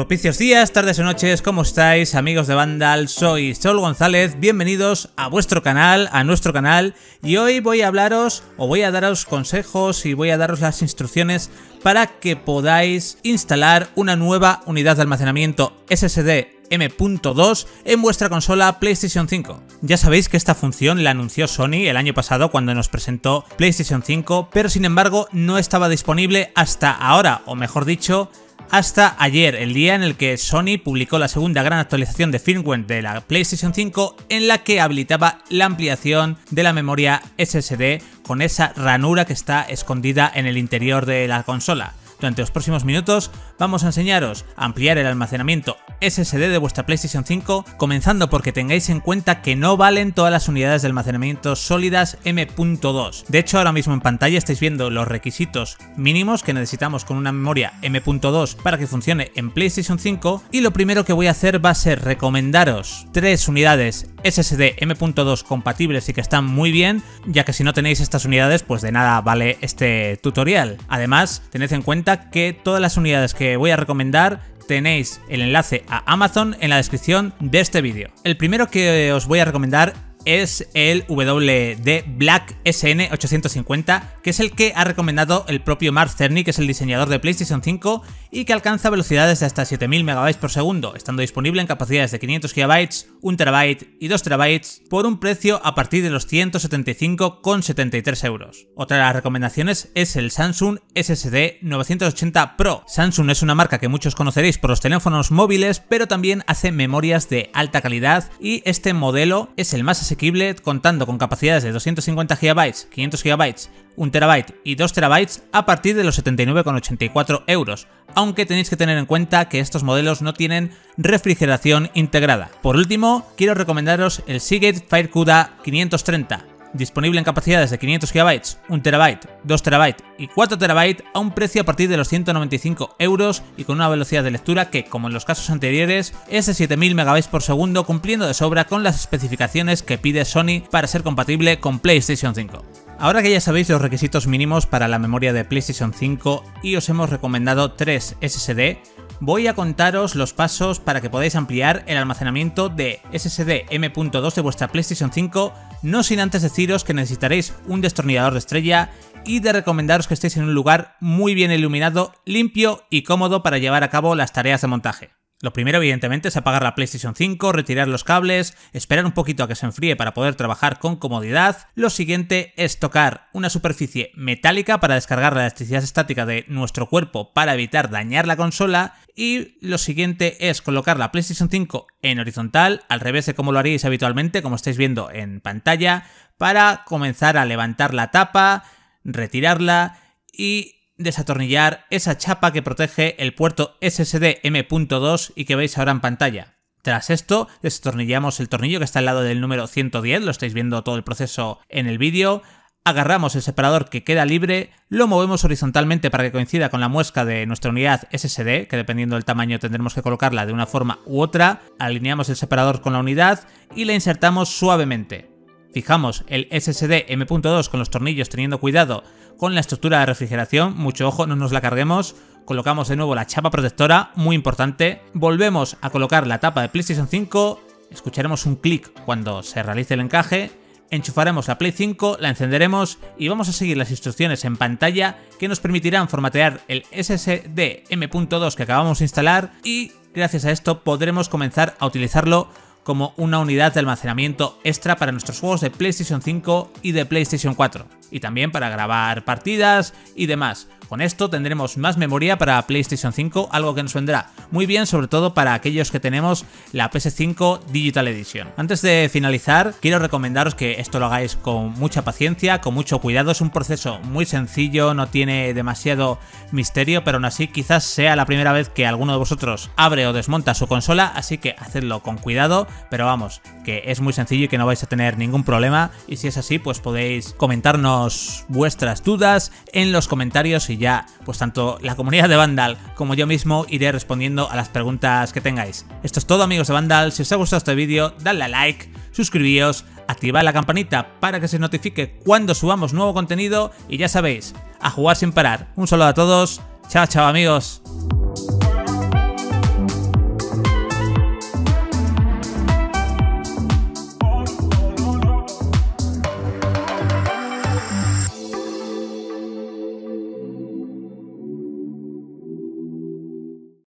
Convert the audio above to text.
Propicios días, tardes o noches, ¿cómo estáis, amigos de Vandal? Soy Sol González, bienvenidos a vuestro canal, a nuestro canal, y hoy voy a hablaros, o voy a daros consejos y voy a daros las instrucciones para que podáis instalar una nueva unidad de almacenamiento SSD M.2 en vuestra consola PlayStation 5. Ya sabéis que esta función la anunció Sony el año pasado cuando nos presentó PlayStation 5, pero sin embargo no estaba disponible hasta ahora, o mejor dicho, hasta ayer, el día en el que Sony publicó la segunda gran actualización de firmware de la PlayStation 5 en la que habilitaba la ampliación de la memoria SSD con esa ranura que está escondida en el interior de la consola. Durante los próximos minutos vamos a enseñaros a ampliar el almacenamiento SSD de vuestra PlayStation 5, comenzando porque tengáis en cuenta que no valen todas las unidades de almacenamiento sólidas M.2. De hecho, ahora mismo en pantalla estáis viendo los requisitos mínimos que necesitamos con una memoria M.2 para que funcione en PlayStation 5, y lo primero que voy a hacer va a ser recomendaros 3 unidades SSD M.2 compatibles y que están muy bien, ya que si no tenéis estas unidades pues de nada vale este tutorial. Además, tened en cuenta que todas las unidades que voy a recomendar tenéis el enlace a Amazon en la descripción de este vídeo. El primero que os voy a recomendar es el WD Black SN850, que es el que ha recomendado el propio Mark Cerny, que es el diseñador de PlayStation 5 y que alcanza velocidades de hasta 7000 MB por segundo, estando disponible en capacidades de 500 GB, 1 TB y 2 TB por un precio a partir de los 175,73 euros. Otra de las recomendaciones es el Samsung SSD 980 Pro. Samsung es una marca que muchos conoceréis por los teléfonos móviles, pero también hace memorias de alta calidad, y este modelo es el más asequible, contando con capacidades de 250 GB, 500 GB, 1 TB y 2 TB a partir de los 79,84 euros, aunque tenéis que tener en cuenta que estos modelos no tienen refrigeración integrada. Por último, quiero recomendaros el Seagate FireCuda 530, disponible en capacidades de 500 GB, 1 TB, 2 TB y 4 TB a un precio a partir de los 195 euros y con una velocidad de lectura que, como en los casos anteriores, es de 7000 MB por segundo, cumpliendo de sobra con las especificaciones que pide Sony para ser compatible con PlayStation 5. Ahora que ya sabéis los requisitos mínimos para la memoria de PlayStation 5 y os hemos recomendado 3 SSD, voy a contaros los pasos para que podáis ampliar el almacenamiento de SSD M.2 de vuestra PlayStation 5, no sin antes deciros que necesitaréis un destornillador de estrella y de recomendaros que estéis en un lugar muy bien iluminado, limpio y cómodo para llevar a cabo las tareas de montaje. Lo primero, evidentemente, es apagar la PlayStation 5, retirar los cables, esperar un poquito a que se enfríe para poder trabajar con comodidad. Lo siguiente es tocar una superficie metálica para descargar la electricidad estática de nuestro cuerpo para evitar dañar la consola. Y lo siguiente es colocar la PlayStation 5 en horizontal, al revés de como lo haríais habitualmente, como estáis viendo en pantalla, para comenzar a levantar la tapa, retirarla y desatornillar esa chapa que protege el puerto SSD M.2 y que veis ahora en pantalla. Tras esto, desatornillamos el tornillo que está al lado del número 110, lo estáis viendo todo el proceso en el vídeo. Agarramos el separador que queda libre, lo movemos horizontalmente para que coincida con la muesca de nuestra unidad SSD, que dependiendo del tamaño tendremos que colocarla de una forma u otra. Alineamos el separador con la unidad y la insertamos suavemente. Fijamos el SSD M.2 con los tornillos, teniendo cuidado con la estructura de refrigeración, mucho ojo, no nos la carguemos. Colocamos de nuevo la chapa protectora, muy importante. Volvemos a colocar la tapa de PlayStation 5, escucharemos un clic cuando se realice el encaje, enchufaremos la Play 5, la encenderemos y vamos a seguir las instrucciones en pantalla que nos permitirán formatear el SSD M.2 que acabamos de instalar, y gracias a esto podremos comenzar a utilizarlo como una unidad de almacenamiento extra para nuestros juegos de PlayStation 5 y de PlayStation 4, y también para grabar partidas y demás. Con esto tendremos más memoria para PlayStation 5, algo que nos vendrá muy bien, sobre todo para aquellos que tenemos la PS5 Digital Edition. Antes de finalizar, quiero recomendaros que esto lo hagáis con mucha paciencia, con mucho cuidado. Es un proceso muy sencillo, no tiene demasiado misterio, pero aún así quizás sea la primera vez que alguno de vosotros abre o desmonta su consola, así que hacedlo con cuidado, pero vamos, que es muy sencillo y que no vais a tener ningún problema. Y si es así, pues podéis comentarnos vuestras dudas en los comentarios y ya, pues tanto la comunidad de Vandal como yo mismo iré respondiendo a las preguntas que tengáis. Esto es todo, amigos de Vandal. Si os ha gustado este vídeo, dadle a like, suscribíos, activad la campanita para que se notifique cuando subamos nuevo contenido, y ya sabéis, a jugar sin parar. Un saludo a todos, chao chao, amigos.